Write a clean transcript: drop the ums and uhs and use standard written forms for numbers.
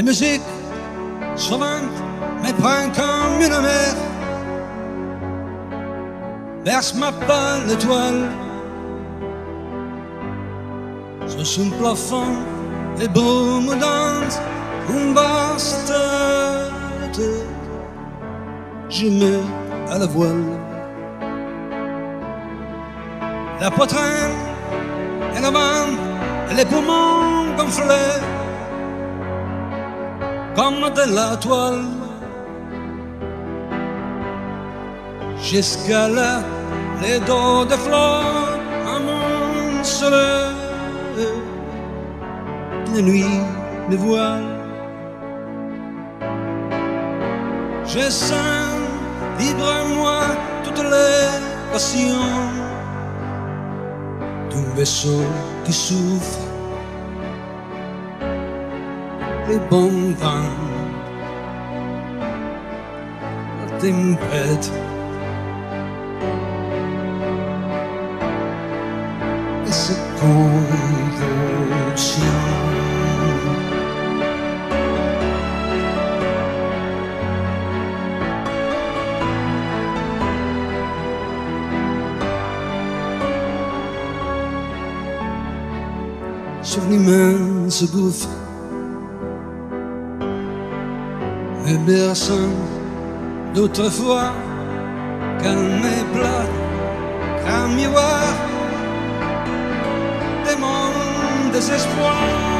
La musique chante mes poings comme une mer, verse ma pâle étoile. Je sous le plafond les brumes dansent une vaste tête. Je mets à la voile. La poitrine et la main, les poumons gonflés comme de la toile. J'escalade les dos de fleurs amoncelées. La nuit me voile. Je sens vibrer en moi toutes les passions d'un vaisseau qui souffre. Les bons vents, la tempête, et ses convulsions. Sur l'immense gouffre me berçant d'autrefois, calme et plat, qu'un miroir de mon désespoir.